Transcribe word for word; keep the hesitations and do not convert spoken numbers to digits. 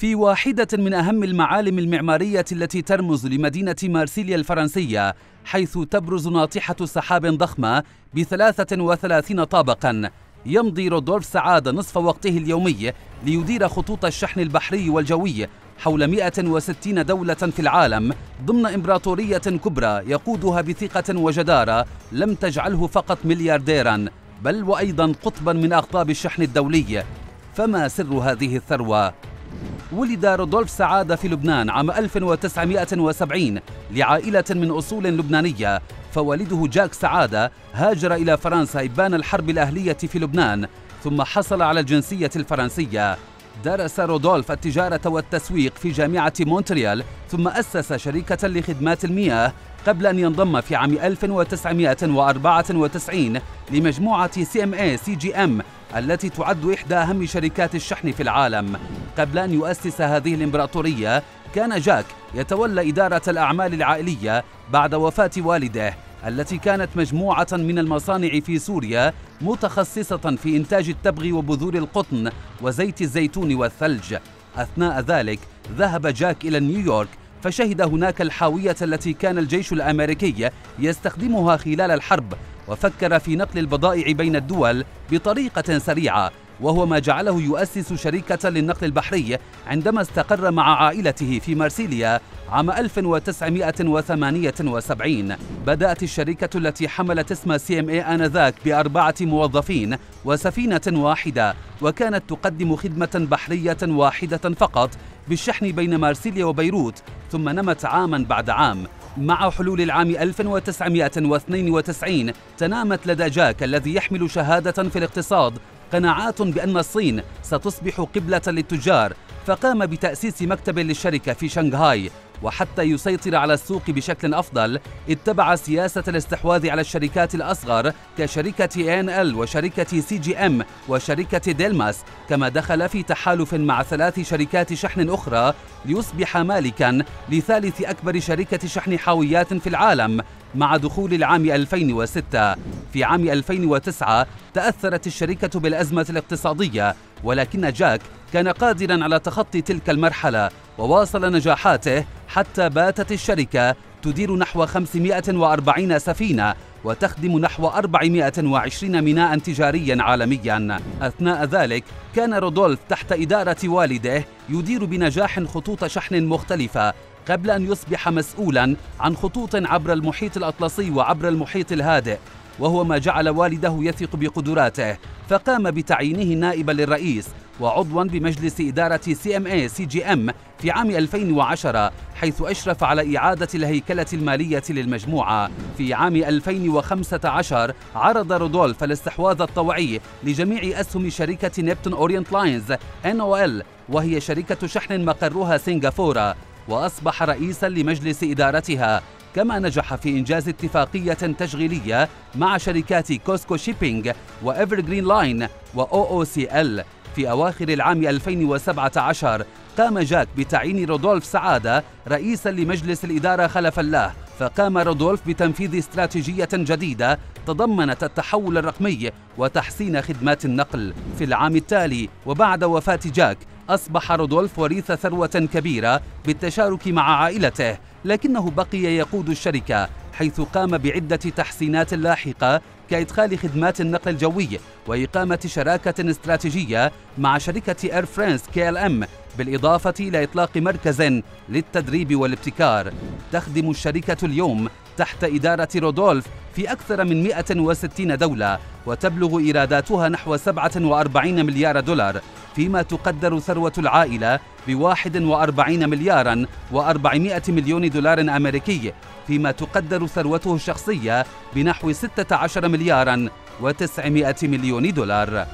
في واحدة من أهم المعالم المعمارية التي ترمز لمدينة مارسيليا الفرنسية، حيث تبرز ناطحة سحاب ضخمة بثلاثة وثلاثين طابقاً. يمضي رودولف سعادة نصف وقته اليومي ليدير خطوط الشحن البحري والجوي حول مئة وستين دولة في العالم ضمن إمبراطورية كبرى يقودها بثقة وجدارة لم تجعله فقط مليارديراً بل وأيضاً قطباً من أقطاب الشحن الدولي. فما سر هذه الثروة؟ ولد رودولف سعادة في لبنان عام ألف وتسعمئة وسبعين لعائلة من أصول لبنانية، فوالده جاك سعادة هاجر إلى فرنسا إبان الحرب الأهلية في لبنان ثم حصل على الجنسية الفرنسية. درس رودولف التجارة والتسويق في جامعة مونتريال ثم أسس شركة لخدمات المياه قبل أن ينضم في عام ألف وتسعمئة وأربعة وتسعين لمجموعة سي إم إيه سي جي إم التي تعد إحدى أهم شركات الشحن في العالم. قبل أن يؤسس هذه الإمبراطورية كان جاك يتولى إدارة الأعمال العائلية بعد وفاة والده، التي كانت مجموعة من المصانع في سوريا متخصصة في إنتاج التبغ وبذور القطن وزيت الزيتون والثلج. أثناء ذلك ذهب جاك إلى نيويورك فشهد هناك الحاوية التي كان الجيش الأمريكي يستخدمها خلال الحرب، وفكر في نقل البضائع بين الدول بطريقة سريعة، وهو ما جعله يؤسس شركة للنقل البحري عندما استقر مع عائلته في مارسيليا عام ألف وتسعمئة وثمانية وسبعين. بدأت الشركة التي حملت اسم سي إم إيه آنذاك بأربعة موظفين وسفينة واحدة، وكانت تقدم خدمة بحرية واحدة فقط بالشحن بين مارسيليا وبيروت، ثم نمت عاماً بعد عام. مع حلول العام ألف وتسعمئة واثنين وتسعين تنامت لدى جاك الذي يحمل شهادة في الاقتصاد قناعات بأن الصين ستصبح قبلة للتجار، فقام بتأسيس مكتب للشركة في شنغهاي. وحتى يسيطر على السوق بشكل أفضل اتبع سياسة الاستحواذ على الشركات الأصغر كشركة اين ال وشركة سي جي إم وشركة ديلماس، كما دخل في تحالف مع ثلاث شركات شحن أخرى ليصبح مالكاً لثالث أكبر شركة شحن حاويات في العالم مع دخول العام ألفين وستة. في عام ألفين وتسعة تأثرت الشركة بالأزمة الاقتصادية، ولكن جاك كان قادراً على تخطي تلك المرحلة وواصل نجاحاته حتى باتت الشركة تدير نحو خمسمئة وأربعين سفينة وتخدم نحو أربعمئة وعشرين ميناء تجاريا عالميا. أثناء ذلك كان رودولف تحت إدارة والده يدير بنجاح خطوط شحن مختلفة قبل أن يصبح مسؤولا عن خطوط عبر المحيط الأطلسي وعبر المحيط الهادئ، وهو ما جعل والده يثق بقدراته فقام بتعيينه نائبا للرئيس وعضوا بمجلس إدارة سي إم إيه سي جي إم في عام ألفين وعشرة، حيث أشرف على إعادة الهيكلة المالية للمجموعة. في عام ألفين وخمسة عشر عرض رودولف الاستحواذ الطوعي لجميع أسهم شركة نبتون أورينت لاينز إن أو إل، وهي شركة شحن مقرها سنغافورة، وأصبح رئيسا لمجلس إدارتها. كما نجح في إنجاز اتفاقية تشغيلية مع شركات كوسكو شيبينغ وإيفرغرين لاين وأو أو سي إل. في أواخر العام ألفين وسبعة عشر قام جاك بتعيين رودولف سعادة رئيساً لمجلس الإدارة خلفاً له، فقام رودولف بتنفيذ استراتيجية جديدة تضمنت التحول الرقمي وتحسين خدمات النقل. في العام التالي وبعد وفاة جاك أصبح رودولف وريث ثروة كبيرة بالتشارك مع عائلته، لكنه بقي يقود الشركة حيث قام بعدة تحسينات لاحقة كإدخال خدمات النقل الجوي وإقامة شراكة استراتيجية مع شركة Air France كي إل إم، بالإضافة إلى إطلاق مركز للتدريب والابتكار. تخدم الشركة اليوم تحت إدارة رودولف في أكثر من مئة وستين دولة، وتبلغ إيراداتها نحو سبعة وأربعين مليار دولار، فيما تقدر ثروة العائلة بواحد وأربعين ملياراً وأربعمئة مليون دولار أمريكي، فيما تقدر ثروته الشخصية بنحو ستة عشر ملياراً وتسعمئة مليون دولار.